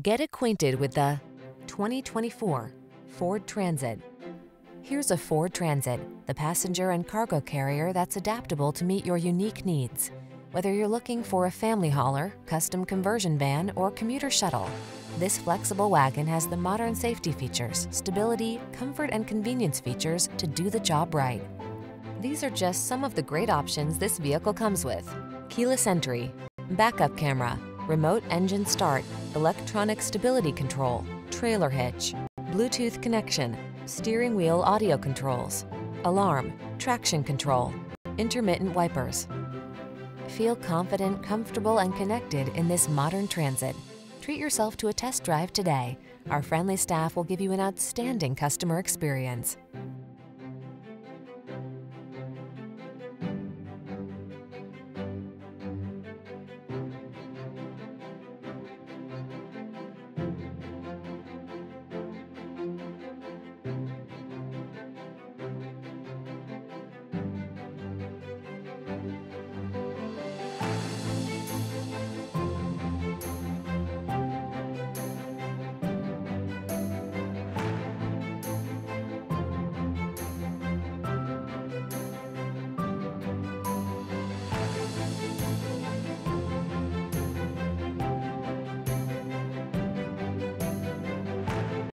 Get acquainted with the 2024 Ford Transit. Here's a Ford Transit, the passenger and cargo carrier that's adaptable to meet your unique needs. Whether you're looking for a family hauler, custom conversion van, or commuter shuttle, this flexible wagon has the modern safety features, stability, comfort, and convenience features to do the job right. These are just some of the great options this vehicle comes with: keyless entry, backup camera, remote engine start, electronic stability control, trailer hitch, Bluetooth connection, steering wheel audio controls, alarm, traction control, intermittent wipers. Feel confident, comfortable, and connected in this modern Transit. Treat yourself to a test drive today. Our friendly staff will give you an outstanding customer experience.